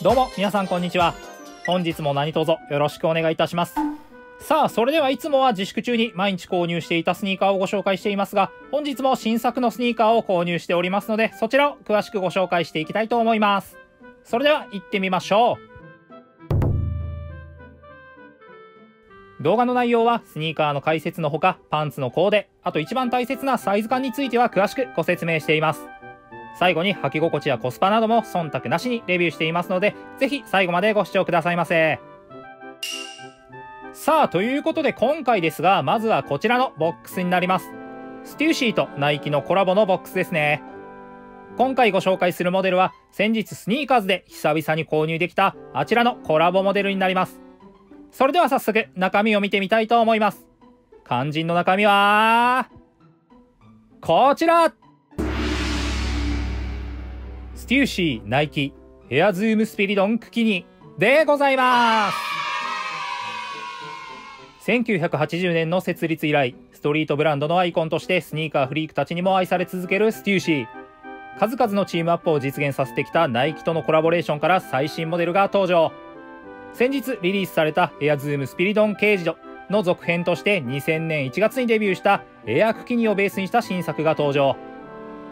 どうも皆さんこんにちは。本日も何卒よろしくお願いいたします。さあ、それではいつもは自粛中に毎日購入していたスニーカーをご紹介していますが、本日も新作のスニーカーを購入しておりますので、そちらを詳しくご紹介していきたいと思います。それでは行ってみましょう。動画の内容はスニーカーの解説のほか、パンツのコーデ、あと一番大切なサイズ感については詳しくご説明しています。最後に履き心地やコスパなども忖度なしにレビューしていますので、ぜひ最後までご視聴くださいませ。さあ、ということで今回ですが、まずはこちらのボックスになります。ステューシーとナイキのコラボのボックスですね。今回ご紹介するモデルは、先日スニーカーズで久々に購入できたあちらのコラボモデルになります。それでは早速中身を見てみたいと思います。肝心の中身はこちら。ステューシー、ナイキ、エアズームスピリドンクキニでございます。1980年の設立以来、ストリートブランドのアイコンとしてスニーカーフリークたちにも愛され続けるステューシー。数々のチームアップを実現させてきたナイキとのコラボレーションから最新モデルが登場。先日リリースされたエアズームスピリドンケージドの続編として、2000年1月にデビューしたエアクキニをベースにした新作が登場。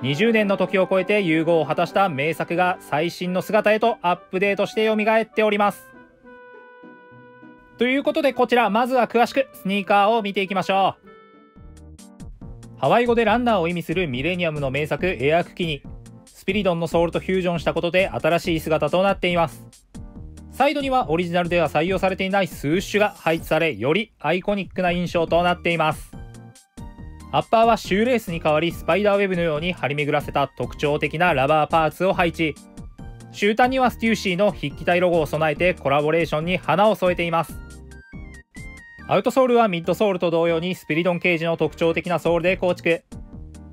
20年の時を超えて融合を果たした名作が最新の姿へとアップデートして蘇っております。ということでこちら、まずは詳しくスニーカーを見ていきましょう。ハワイ語でランナーを意味するミレニアムの名作エアクキニ、スピリドンのソールとフュージョンしたことで新しい姿となっています。サイドにはオリジナルでは採用されていないスウッシュが配置され、よりアイコニックな印象となっています。アッパーはシューレースに代わり、スパイダーウェブのように張り巡らせた特徴的なラバーパーツを配置。終端にはステューシーの筆記体ロゴを備えて、コラボレーションに花を添えています。アウトソールはミッドソールと同様にスピリドンケージの特徴的なソールで構築。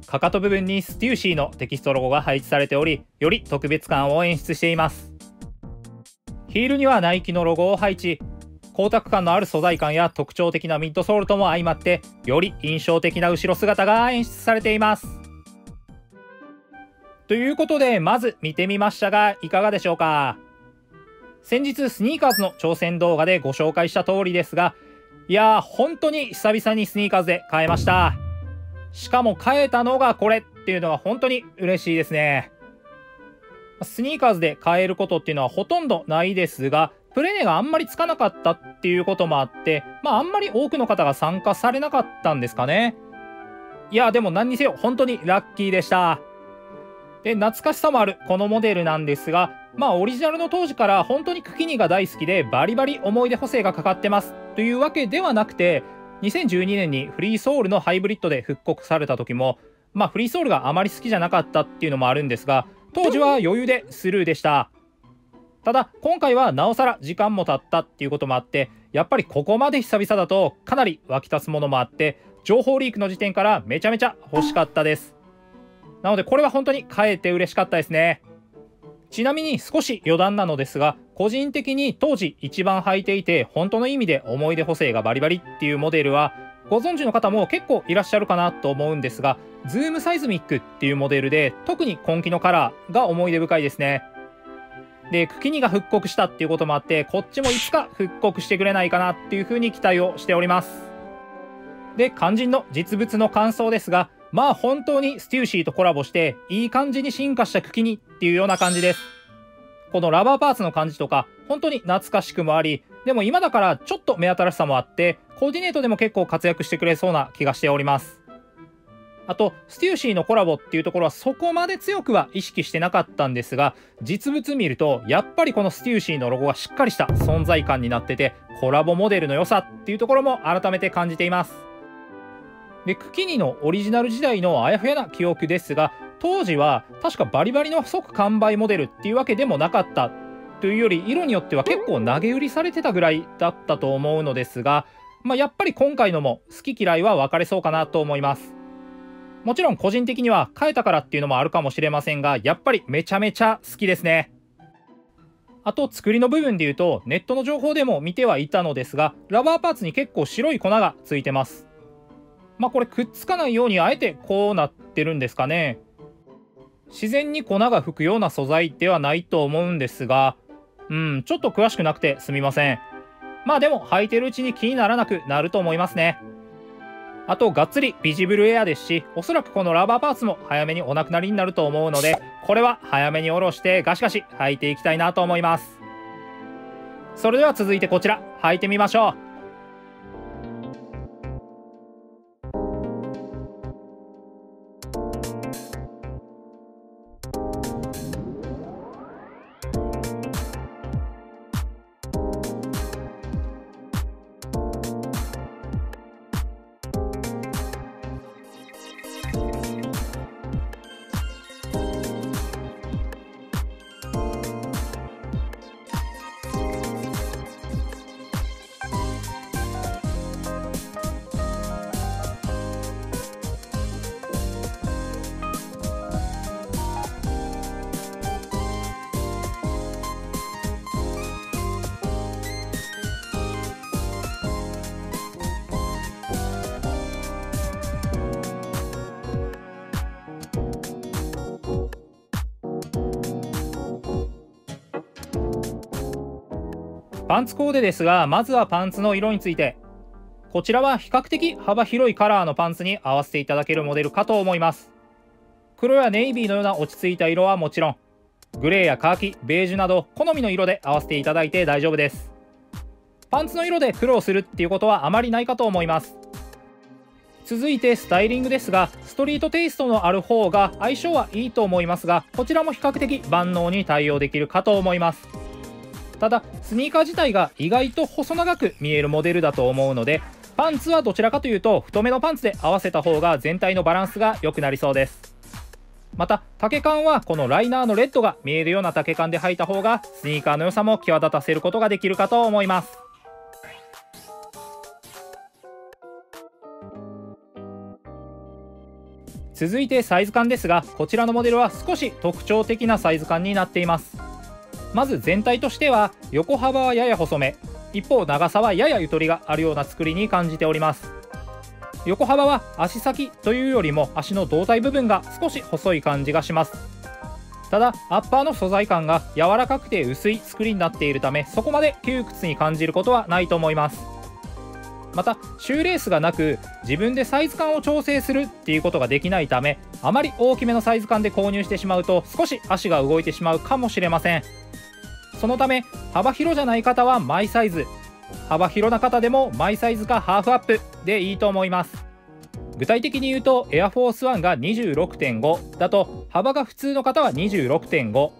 かかと部分にステューシーのテキストロゴが配置されており、より特別感を演出しています。ヒールにはナイキのロゴを配置。光沢感のある素材感や特徴的なミッドソールとも相まって、より印象的な後ろ姿が演出されています。ということでまず見てみましたが、いかがでしょうか。先日スニーカーズの挑戦動画でご紹介した通りですが、いやー本当に久々にスニーカーズで買えました。しかも買えたのがこれっていうのが本当に嬉しいですね。スニーカーズで買えることっていうのはほとんどないですが、プレネがあんまりつかなかったっていうこともあって、あんまり多くの方が参加されなかったんですかね。いやでも何にせよ本当にラッキーでした。で、懐かしさもあるこのモデルなんですが、オリジナルの当時から本当にクキニが大好きで、バリバリ思い出補正がかかってますというわけではなくて、2012年にフリーソールのハイブリッドで復刻された時も、フリーソールがあまり好きじゃなかったっていうのもあるんですが、当時は余裕でスルーでした。ただ今回はなおさら時間も経ったっていうこともあって、やっぱりここまで久々だとかなり沸き立つものもあって、情報リークの時点からめちゃめちゃ欲しかったです。なのでこれは本当に買えて嬉しかったですね。ちなみに少し余談なのですが、個人的に当時一番履いていて本当の意味で思い出補正がバリバリっていうモデルは、ご存知の方も結構いらっしゃるかなと思うんですが、ズームサイズミックっていうモデルで、特に今季のカラーが思い出深いですね。で、クキニが復刻したっていうこともあって、こっちもいつか復刻してくれないかなっていうふうに期待をしております。で、肝心の実物の感想ですが、本当にステューシーとコラボしていい感じに進化したクキニっていうような感じです。このラバーパーツの感じとか本当に懐かしくもあり、でも今だからちょっと目新しさもあって、コーディネートでも結構活躍してくれそうな気がしております。あとステューシーのコラボっていうところはそこまで強くは意識してなかったんですが、実物見るとやっぱりこのステューシーのロゴがしっかりした存在感になってて、コラボモデルの良さっていうところも改めて感じています。で、クキニのオリジナル時代のあやふやな記憶ですが、当時は確かバリバリの即完売モデルっていうわけでもなかったというより、色によっては結構投げ売りされてたぐらいだったと思うのですが、やっぱり今回のも好き嫌いは分かれそうかなと思います。もちろん個人的には変えたからっていうのもあるかもしれませんが、やっぱりめちゃめちゃ好きですね。あと作りの部分でいうと、ネットの情報でも見てはいたのですが、ラバーパーツに結構白い粉がついてます。これくっつかないようにあえてこうなってるんですかね。自然に粉が吹くような素材ではないと思うんですが、ちょっと詳しくなくてすみません。まあでも履いてるうちに気にならなくなると思いますね。あとがっつりビジブルエアですし、おそらくこのラバーパーツも早めにお亡くなりになると思うので、これは早めに下ろしてガシガシ履いていきたいなと思います。それでは続いてこちら履いてみましょう。パンツコーデですが、まずはパンツの色について。こちらは比較的幅広いカラーのパンツに合わせていただけるモデルかと思います。黒やネイビーのような落ち着いた色はもちろん、グレーやカーキ、ベージュなど好みの色で合わせていただいて大丈夫です。パンツの色で苦労するっていうことはあまりないかと思います。続いてスタイリングですが、ストリートテイストのある方が相性はいいと思いますが、こちらも比較的万能に対応できるかと思います。ただスニーカー自体が意外と細長く見えるモデルだと思うので、パンツはどちらかというと太めのパンツで合わせた方が全体のバランスが良くなりそうです。また丈感はこのライナーのレッドが見えるような丈感で履いた方がスニーカーの良さも際立たせることができるかと思います。続いてサイズ感ですが、こちらのモデルは少し特徴的なサイズ感になっています。まず全体としては横幅はやや細め、一方長さはややゆとりがあるような作りに感じております。横幅は足先というよりも足の胴体部分が少し細い感じがします。ただアッパーの素材感が柔らかくて薄い作りになっているため、そこまで窮屈に感じることはないと思います。またシューレースがなく、自分でサイズ感を調整するっていうことができないため、あまり大きめのサイズ感で購入してしまうと少し足が動いてしまうかもしれません。そのため幅広じゃない方はマイサイズ、幅広な方でもマイサイズかハーフアップでいいと思います。具体的に言うとエアフォース1が 26.5 だと、幅が普通の方は 26.5、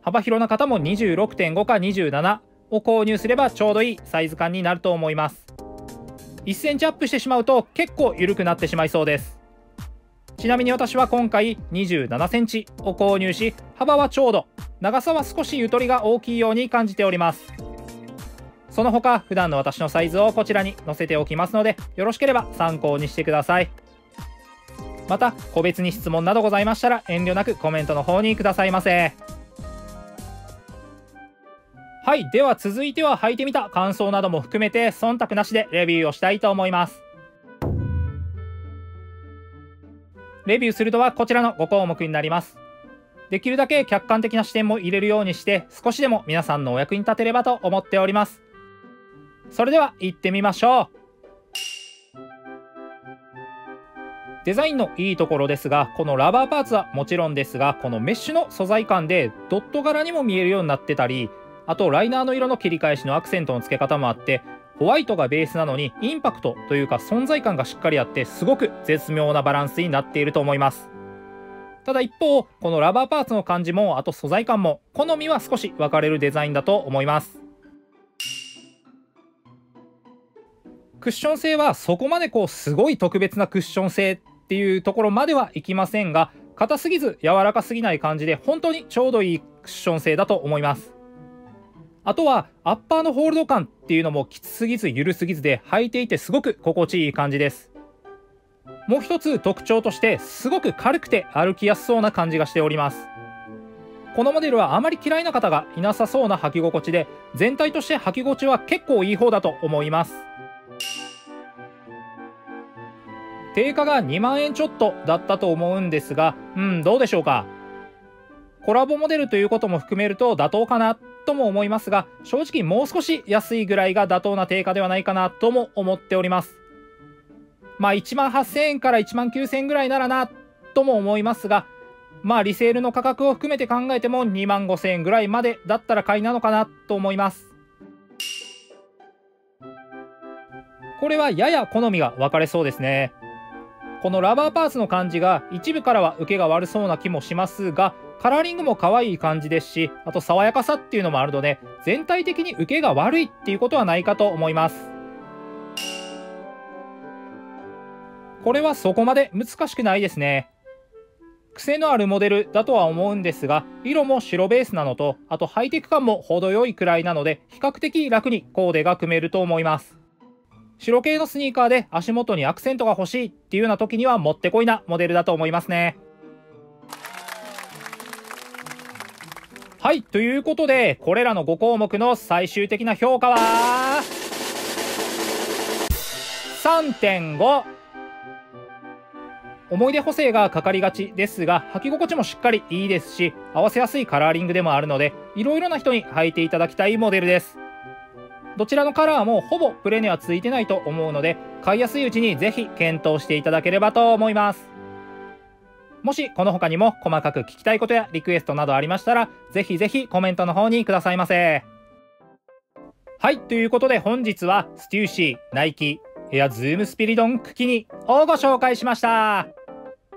幅広な方も 26.5 か27を購入すればちょうどいいサイズ感になると思います。1センチアップしてしまうと結構緩くなってしまいそうです。ちなみに私は今回 27cm を購入し、幅はちょうど、長さは少しゆとりが大きいように感じております。その他普段の私のサイズをこちらに載せておきますので、よろしければ参考にしてください。また個別に質問などございましたら、遠慮なくコメントの方にくださいませ。はい、では続いては履いてみた感想なども含めて忖度なしでレビューをしたいと思います。レビューするとはこちらの5項目になります。できるだけ客観的な視点も入れるようにして、少しでも皆さんのお役に立てればと思っております。それでは行ってみましょう。デザインのいいところですが、このラバーパーツはもちろんですが、このメッシュの素材感でドット柄にも見えるようになってたり、あとライナーの色の切り返しのアクセントの付け方もあって、ホワイトがベースなのにインパクトというか存在感がしっかりあって、すごく絶妙なバランスになっていると思います。ただ一方、このラバーパーツの感じもあと素材感も好みは少し分かれるデザインだと思います。クッション性はそこまですごい特別なクッション性っていうところまではいきませんが、硬すぎず柔らかすぎない感じで本当にちょうどいいクッション性だと思います。あとはアッパーのホールド感っていうのもきつすぎず緩すぎずで、履いていてすごく心地いい感じです。もう一つ特徴として、すごく軽くて歩きやすそうな感じがしております。このモデルはあまり嫌いな方がいなさそうな履き心地で、全体として履き心地は結構いい方だと思います。定価が2万円ちょっとだったと思うんですが、どうでしょうか。コラボモデルということも含めると妥当かなとも思いますが、正直もう少し安いぐらいが妥当な定価ではないかなとも思っております。まあ1万8000円から1万9000円ぐらいならなとも思いますが、まあリセールの価格を含めて考えても2万5000円ぐらいまでだったら買いなのかなと思います。これはやや好みが分かれそうですね。このラバーパーツの感じが一部からは受けが悪そうな気もしますが、カラーリングも可愛い感じですし、あと爽やかさっていうのもあるので、全体的に受けが悪いっていうことはないかと思います。これはそこまで難しくないですね。癖のあるモデルだとは思うんですが、色も白ベースなのと、あとハイテク感も程よいくらいなので、比較的楽にコーデが組めると思います。白系のスニーカーで足元にアクセントが欲しいっていうような時にはもってこいなモデルだと思いますね。はい、ということでこれらの5項目の最終的な評価は 3.5。 思い出補正がかかりがちですが、履き心地もしっかりいいですし、合わせやすいカラーリングでもあるので、いろいろな人に履いていただきたいモデルです。どちらのカラーもほぼプレにはついてないと思うので、買いやすいうちにぜひ検討していただければと思います。もしこの他にも細かく聞きたいことやリクエストなどありましたら、ぜひぜひコメントの方にくださいませ。はい、ということで本日はステューシー、ナイキ、エアズームスピリドンクキニをご紹介しました。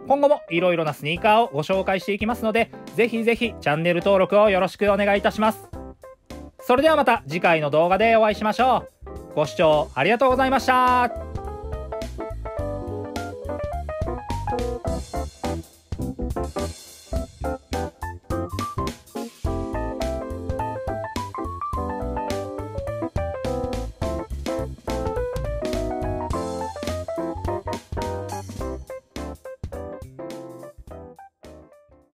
今後もいろいろなスニーカーをご紹介していきますので、ぜひぜひチャンネル登録をよろしくお願いいたします。それではまた次回の動画でお会いしましょう。ご視聴ありがとうございました。